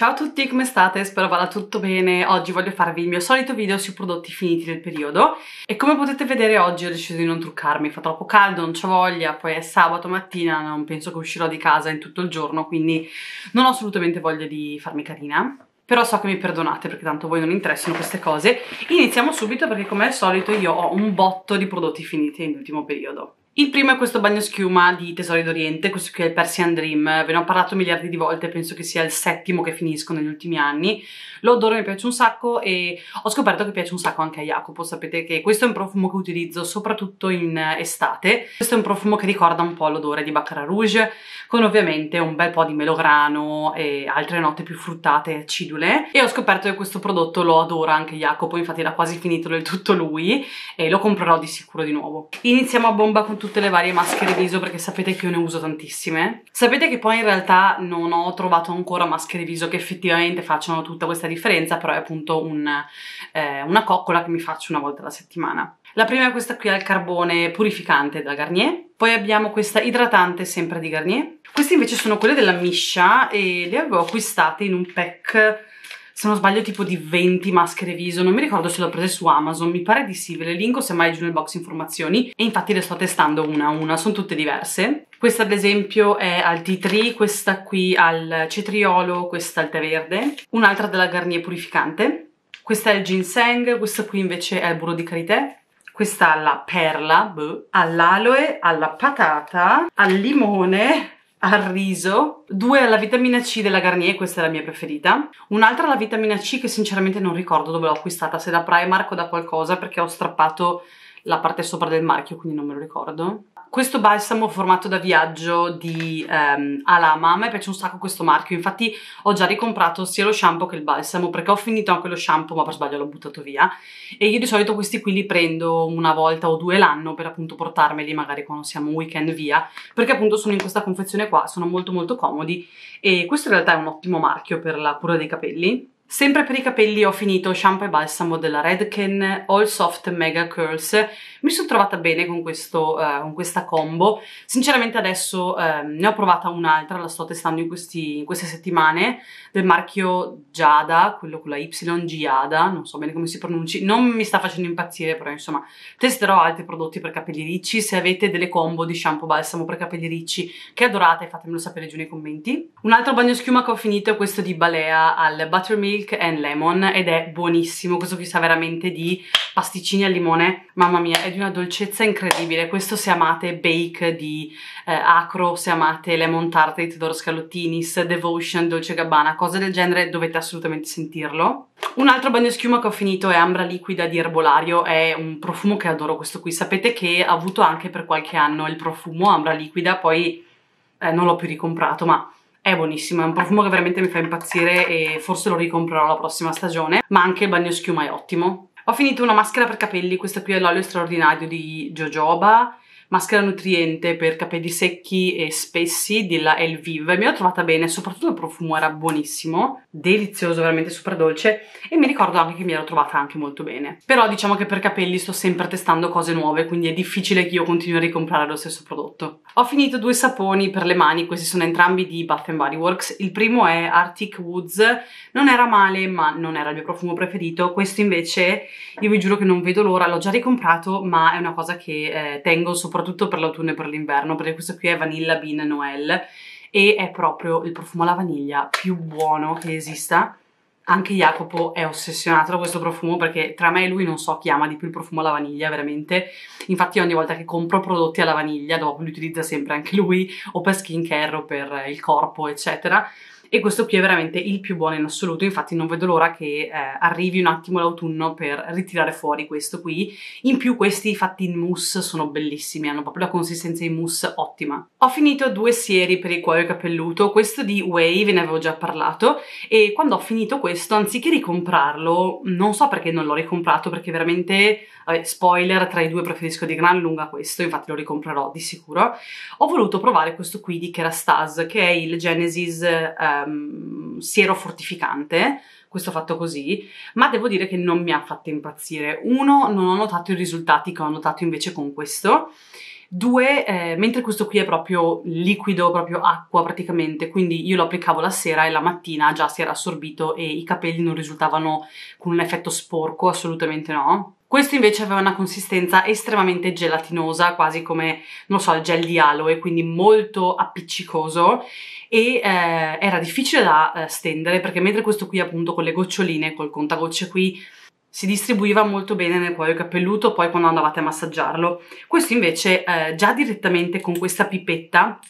Ciao a tutti, come state? Spero vada tutto bene. Oggi voglio farvi il mio solito video sui prodotti finiti del periodo e come potete vedere oggi ho deciso di non truccarmi, fa troppo caldo, non c'ho voglia, poi è sabato mattina, non penso che uscirò di casa in tutto il giorno, quindi non ho assolutamente voglia di farmi carina. Però so che mi perdonate perché tanto a voi non interessano queste cose. Iniziamo subito perché come al solito io ho un botto di prodotti finiti nell'ultimo periodo. Il primo è questo bagno schiuma di Tesori d'Oriente, questo qui è il Persian Dream, ve ne ho parlato miliardi di volte, penso che sia il settimo che finisco negli ultimi anni, lo adoro, mi piace un sacco e ho scoperto che piace un sacco anche a Jacopo, sapete che questo è un profumo che utilizzo soprattutto in estate, questo è un profumo che ricorda un po' l'odore di Baccarat Rouge, con ovviamente un bel po' di melograno e altre note più fruttate e acidule, e ho scoperto che questo prodotto lo adora anche Jacopo, infatti l'ha quasi finito del tutto lui e lo comprerò di sicuro di nuovo. Iniziamo a bomba con tutte le varie maschere viso perché sapete che io ne uso tantissime. Sapete che poi in realtà non ho trovato ancora maschere viso che effettivamente facciano tutta questa differenza, però è appunto una coccola che mi faccio una volta alla settimana. La prima è questa qui al carbone purificante da Garnier, poi abbiamo questa idratante sempre di Garnier, queste invece sono quelle della Misha e le avevo acquistate in un pack, se non sbaglio tipo di 20 maschere viso, non mi ricordo se le ho prese su Amazon, mi pare di sì, ve le linko semmai giù nel box informazioni e infatti le sto testando una a una, sono tutte diverse. Questa ad esempio è al tea tree, questa qui al cetriolo, questa al tè verde, un'altra della Garnier purificante, questa è il ginseng, questa qui invece è il burro di karité, questa alla perla, all'aloe, alla patata, al limone, al riso, due alla vitamina C della Garnier, questa è la mia preferita, un'altra alla vitamina C che sinceramente non ricordo dove l'ho acquistata, se da Primark o da qualcosa perché ho strappato la parte sopra del marchio quindi non me lo ricordo. Questo balsamo formato da viaggio di Alama, a me piace un sacco questo marchio, infatti ho già ricomprato sia lo shampoo che il balsamo perché ho finito anche lo shampoo ma per sbaglio l'ho buttato via e io di solito questi qui li prendo una volta o due l'anno per appunto portarmeli magari quando siamo un weekend via perché appunto sono in questa confezione qua, sono molto comodi e questo in realtà è un ottimo marchio per la cura dei capelli. Sempre per i capelli ho finito shampoo e balsamo della Redken All Soft Mega Curls, mi sono trovata bene con questa combo, sinceramente adesso ne ho provata un'altra, la sto testando in queste settimane, del marchio Giada, quello con la Y, Giada, non so bene come si pronunci, non mi sta facendo impazzire però insomma testerò altri prodotti per capelli ricci, se avete delle combo di shampoo balsamo per capelli ricci che adorate fatemelo sapere giù nei commenti. Un altro bagno schiuma che ho finito è questo di Balea al Buttermilk and Lemon ed è buonissimo, questo qui sa veramente di pasticcini al limone, mamma mia è di una dolcezza incredibile, questo se amate bake di Acro, se amate Lemon Tart di Teodoro Scalottinis, Devotion, Dolce Gabbana, cose del genere dovete assolutamente sentirlo. Un altro bagno schiuma che ho finito è Ambra Liquida di Erbolario, è un profumo che adoro questo qui, sapete che ho avuto anche per qualche anno il profumo Ambra Liquida, poi non l'ho più ricomprato ma è buonissimo, è un profumo che veramente mi fa impazzire e forse lo ricomprerò la prossima stagione, ma anche il bagno schiuma è ottimo. Ho finito una maschera per capelli, questa qui è l'olio straordinario di Jojoba, maschera nutriente per capelli secchi e spessi della El Vive, mi l'ho trovata bene, soprattutto il profumo era buonissimo, delizioso, veramente super dolce e mi ricordo anche che mi ero trovata anche molto bene. Però diciamo che per capelli sto sempre testando cose nuove, quindi è difficile che io continui a ricomprare lo stesso prodotto. Ho finito due saponi per le mani, questi sono entrambi di Bath & Body Works, il primo è Arctic Woods, non era male ma non era il mio profumo preferito, questo invece io vi giuro che non vedo l'ora, l'ho già ricomprato ma è una cosa che tengo soprattutto per l'autunno e per l'inverno perché questo qui è Vanilla Bean Noel e è proprio il profumo alla vaniglia più buono che esista, anche Jacopo è ossessionato da questo profumo perché tra me e lui non so chi ama di più il profumo alla vaniglia veramente, infatti ogni volta che compro prodotti alla vaniglia dopo li utilizza sempre anche lui o per skincare o per il corpo eccetera e questo qui è veramente il più buono in assoluto, infatti non vedo l'ora che arrivi un attimo l'autunno per ritirare fuori questo qui, in più questi fatti in mousse sono bellissimi, hanno proprio la consistenza in mousse ottima. Ho finito due sieri per il cuoio capelluto, questo di Wave, ve ne avevo già parlato e quando ho finito questo anziché ricomprarlo, non so perché non l'ho ricomprato perché veramente, spoiler, tra i due preferisco di gran lunga questo, infatti lo ricomprerò di sicuro, ho voluto provare questo qui di Kerastase che è il Genesis siero fortificante, questo fatto così, ma devo dire che non mi ha fatto impazzire, uno non ho notato i risultati che ho notato invece con questo, Due, mentre questo qui è proprio liquido, proprio acqua praticamente, quindi io lo applicavo la sera e la mattina già si era assorbito e i capelli non risultavano con un effetto sporco, assolutamente no. Questo invece aveva una consistenza estremamente gelatinosa, quasi come, non so, il gel di aloe, quindi molto appiccicoso e era difficile da stendere, perché mentre questo qui appunto con le goccioline, col contagocce qui, si distribuiva molto bene nel cuoio capelluto poi quando andavate a massaggiarlo. Questo invece già direttamente con questa pipetta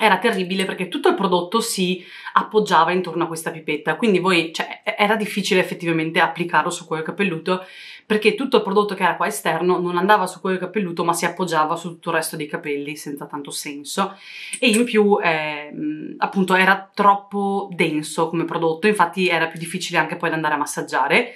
era terribile, perché tutto il prodotto si appoggiava intorno a questa pipetta, quindi voi, cioè, era difficile effettivamente applicarlo sul cuoio capelluto, perché tutto il prodotto che era qua esterno non andava sul cuoio capelluto ma si appoggiava su tutto il resto dei capelli senza tanto senso, e in più appunto era troppo denso come prodotto, infatti era più difficile anche poi da andare a massaggiare.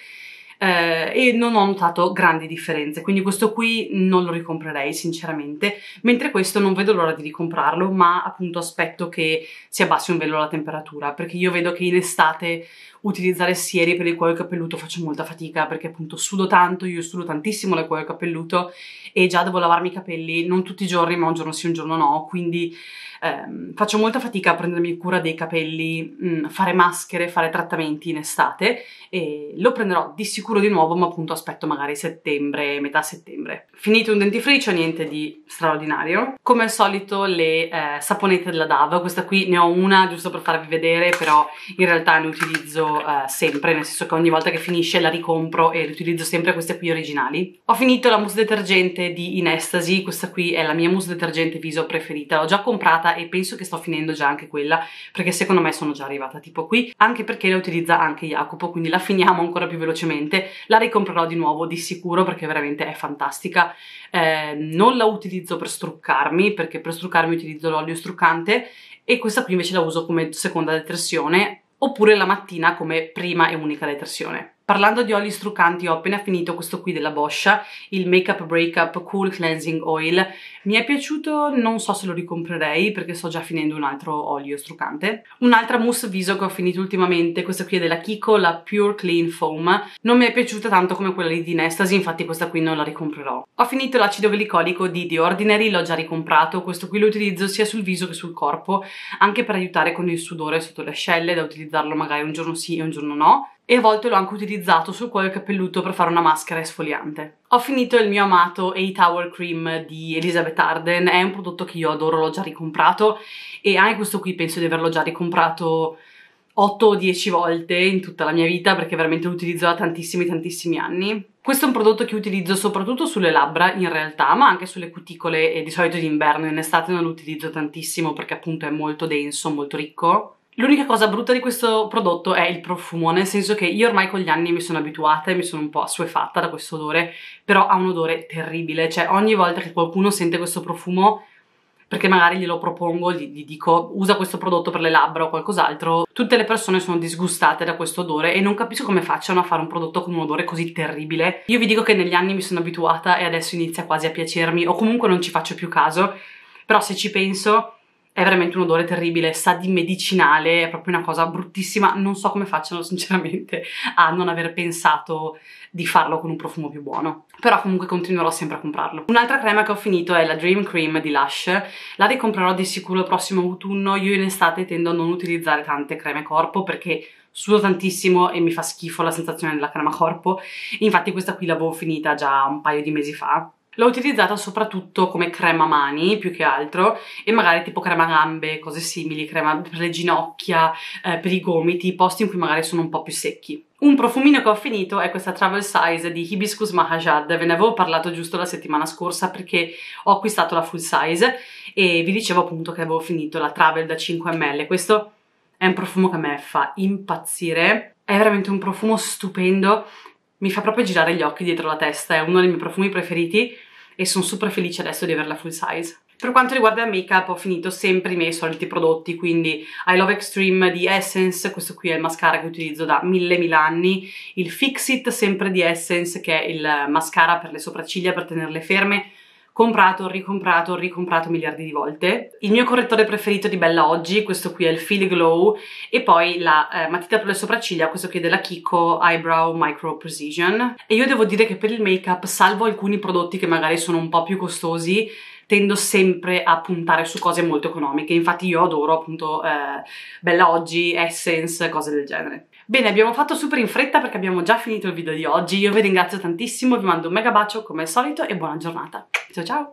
E non ho notato grandi differenze, quindi questo qui non lo ricomprerei sinceramente, mentre questo non vedo l'ora di ricomprarlo, ma appunto aspetto che si abbassi un velo la temperatura, perché io vedo che in estate utilizzare sieri per il cuoio capelluto faccio molta fatica, perché appunto sudo tanto, io sudo tantissimo dal cuoio capelluto e già devo lavarmi i capelli non tutti i giorni ma un giorno sì un giorno no, quindi faccio molta fatica a prendermi cura dei capelli, fare maschere, fare trattamenti in estate, e lo prenderò di sicuro di nuovo, ma appunto aspetto magari settembre, metà settembre. Finito un dentifricio, niente di straordinario. Come al solito le saponette della DAV, questa qui ne ho una giusto per farvi vedere, però in realtà ne utilizzo sempre, nel senso che ogni volta che finisce la ricompro e riutilizzo sempre queste qui originali. Ho finito la mousse detergente di Inestasy, questa qui è la mia mousse detergente viso preferita, l'ho già comprata e penso che sto finendo già anche quella, perché secondo me sono già arrivata tipo qui, anche perché la utilizza anche Jacopo, quindi la finiamo ancora più velocemente. La ricomprerò di nuovo di sicuro perché veramente è fantastica. Non la utilizzo per struccarmi, perché per struccarmi utilizzo l'olio struccante, e questa qui invece la uso come seconda detersione oppure la mattina come prima e unica detersione. Parlando di oli struccanti, ho appena finito questo qui della Boscia, il Makeup Breakup Cool Cleansing Oil. Mi è piaciuto, non so se lo ricomprerei perché sto già finendo un altro olio struccante. Un'altra mousse viso che ho finito ultimamente, questa qui è della Kiko, la Pure Clean Foam. Non mi è piaciuta tanto come quella lì di Inestasy, infatti questa qui non la ricomprerò. Ho finito l'acido velicolico di The Ordinary, l'ho già ricomprato, questo qui lo utilizzo sia sul viso che sul corpo, anche per aiutare con il sudore sotto le ascelle, da utilizzarlo magari un giorno sì e un giorno no. E a volte l'ho anche utilizzato sul cuoio capelluto per fare una maschera esfoliante. Ho finito il mio amato Eight Hour Cream di Elizabeth Arden, è un prodotto che io adoro, l'ho già ricomprato e anche questo qui penso di averlo già ricomprato 8 o 10 volte in tutta la mia vita, perché veramente lo utilizzo da tantissimi anni. Questo è un prodotto che utilizzo soprattutto sulle labbra in realtà, ma anche sulle cuticole, e di solito d'inverno, in estate non lo utilizzo tantissimo perché appunto è molto denso, molto ricco. L'unica cosa brutta di questo prodotto è il profumo, nel senso che io ormai con gli anni mi sono abituata e mi sono un po' assuefatta da questo odore, però ha un odore terribile, cioè ogni volta che qualcuno sente questo profumo, perché magari glielo propongo, gli dico usa questo prodotto per le labbra o qualcos'altro, tutte le persone sono disgustate da questo odore e non capisco come facciano a fare un prodotto con un odore così terribile. Io vi dico che negli anni mi sono abituata e adesso inizia quasi a piacermi, o comunque non ci faccio più caso, però se ci penso è veramente un odore terribile, sa di medicinale, è proprio una cosa bruttissima. Non so come facciano sinceramente a non aver pensato di farlo con un profumo più buono, però comunque continuerò sempre a comprarlo. Un'altra crema che ho finito è la Dream Cream di Lush, la ricomprerò di sicuro il prossimo autunno. Io in estate tendo a non utilizzare tante creme corpo perché sudo tantissimo e mi fa schifo la sensazione della crema corpo, infatti questa qui l'avevo finita già un paio di mesi fa. L'ho utilizzata soprattutto come crema mani più che altro, e magari tipo crema gambe, cose simili, crema per le ginocchia, per i gomiti, posti in cui magari sono un po' più secchi. Un profumino che ho finito è questa Travel Size di Hibiscus Mahajad, ve ne avevo parlato giusto la settimana scorsa perché ho acquistato la full size e vi dicevo appunto che avevo finito la Travel da 5 ml. Questo è un profumo che a me fa impazzire, è veramente un profumo stupendo, mi fa proprio girare gli occhi dietro la testa, è uno dei miei profumi preferiti e sono super felice adesso di averla full size. Per quanto riguarda il make-up ho finito sempre i miei soliti prodotti, quindi I Love Extreme di Essence, questo qui è il mascara che utilizzo da mille anni, il Fix It sempre di Essence che è il mascara per le sopracciglia per tenerle ferme, comprato, ricomprato, miliardi di volte. Il mio correttore preferito di Bella Oggi, questo qui è il Feel Glow, e poi la matita per le sopracciglia, questo qui è della Kiko, Eyebrow Micro Precision. E io devo dire che per il make-up, salvo alcuni prodotti che magari sono un po' più costosi, tendo sempre a puntare su cose molto economiche, infatti io adoro appunto Bella Oggi, Essence, cose del genere. Bene, abbiamo fatto super in fretta perché abbiamo già finito il video di oggi, io vi ringrazio tantissimo, vi mando un mega bacio come al solito e buona giornata, ciao ciao!